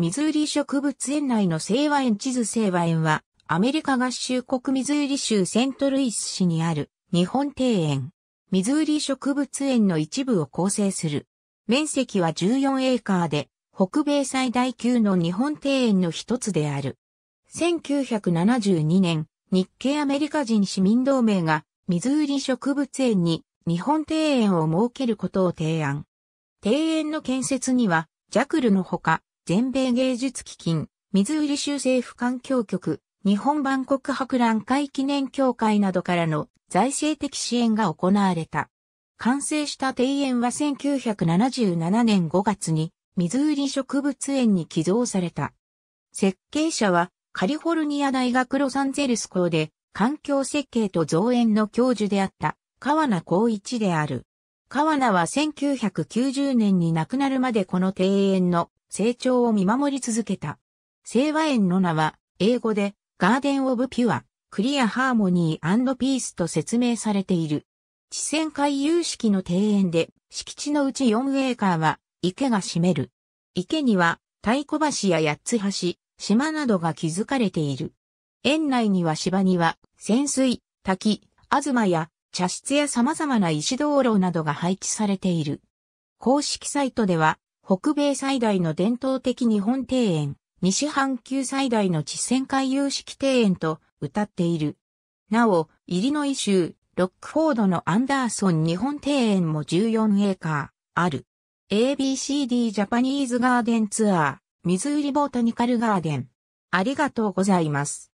ミズーリ植物園内の清和園地図。清和園は、アメリカ合衆国ミズーリ州セントルイス市にある日本庭園。ミズーリ植物園の一部を構成する。面積は14エーカーで、北米最大級の日本庭園の一つである。1972年、日系アメリカ人市民同盟が、ミズーリ植物園に日本庭園を設けることを提案。庭園の建設には、JACLのほか、全米芸術基金、ミズーリ州政府環境局、日本万国博覧会記念協会などからの財政的支援が行われた。完成した庭園は1977年5月にミズーリ植物園に寄贈された。設計者はカリフォルニア大学ロサンゼルス校で環境設計と造園の教授であった川名浩一である。川名は1990年に亡くなるまでこの庭園の成長を見守り続けた。清和園の名は、英語で、ガーデン・オブ・ピュア、クリア・ハーモニー・アンド・ピースと説明されている。池泉回遊式の庭園で、敷地のうち4エーカーは、池が占める。池には、太鼓橋や八つ橋、島などが築かれている。園内には芝庭、泉水、滝、東や、茶室や様々な石灯籠などが配置されている。公式サイトでは、北米最大の伝統的日本庭園、西半球最大の池泉回遊式庭園と謳っている。なお、イリノイ州、ロックフォードのアンダーソン日本庭園も14エーカー、ある。ABCD ジャパニーズガーデンツアー、ミズーリボータニカルガーデン。ありがとうございます。